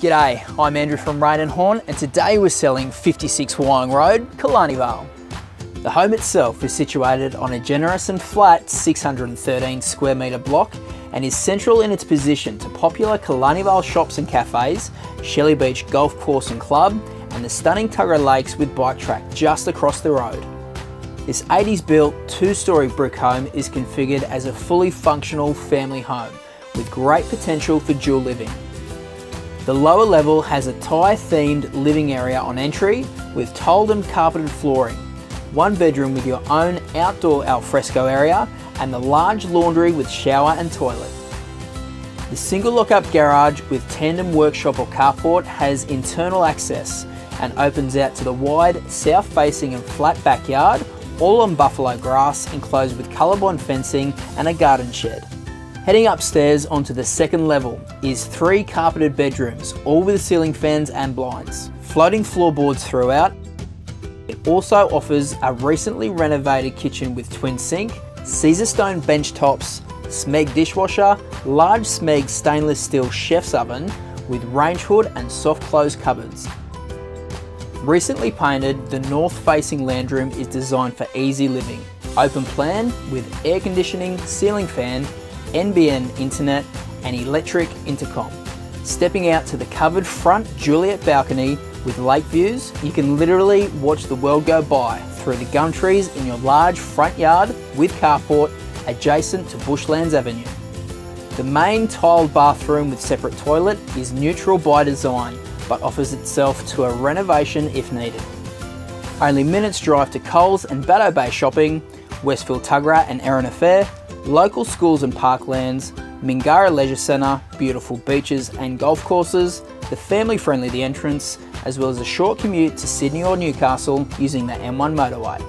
G'day, I'm Andrew from Rain and Horn, and today we're selling 56 Wyong Road, Killarney Vale. The home itself is situated on a generous and flat 613 square metre block and is central in its position to popular Killarney Vale shops and cafes, Shelly Beach Golf Course and Club, and the stunning Tuggerah Lakes with bike track just across the road. This 80s built, two-storey brick home is configured as a fully functional family home with great potential for dual living. The lower level has a Thai-themed living area on entry with tiled and carpeted flooring, one bedroom with your own outdoor alfresco area, and the large laundry with shower and toilet. The single lock-up garage with tandem workshop or carport has internal access and opens out to the wide, south-facing and flat backyard, all on buffalo grass enclosed with colour-bond fencing and a garden shed. Heading upstairs onto the second level is three carpeted bedrooms, all with ceiling fans and blinds, floating floorboards throughout. It also offers a recently renovated kitchen with twin sink, Caesarstone bench tops, Smeg dishwasher, large Smeg stainless steel chef's oven with range hood and soft close cupboards. Recently painted, the north-facing landroom is designed for easy living, open plan with air conditioning, ceiling fan, NBN internet and electric intercom. Stepping out to the covered front Juliet balcony with lake views, you can literally watch the world go by through the gum trees in your large front yard with carport adjacent to Bushlands Avenue. The main tiled bathroom with separate toilet is neutral by design but offers itself to a renovation if needed. Only minutes drive to Coles and Bateau Bay shopping, Westfield Tuggerah and Erina Fair, local schools and parklands, Mingara Leisure Centre, beautiful beaches and golf courses, the family-friendly The Entrance, as well as a short commute to Sydney or Newcastle using the M1 motorway.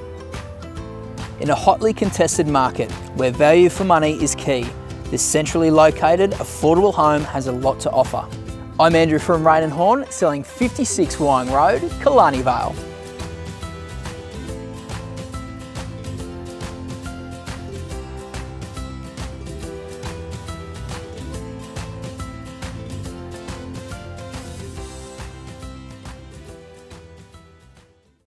In a hotly contested market where value for money is key, this centrally located, affordable home has a lot to offer. I'm Andrew from Rain and Horn, selling 56 Wyong Road, Killarney Vale.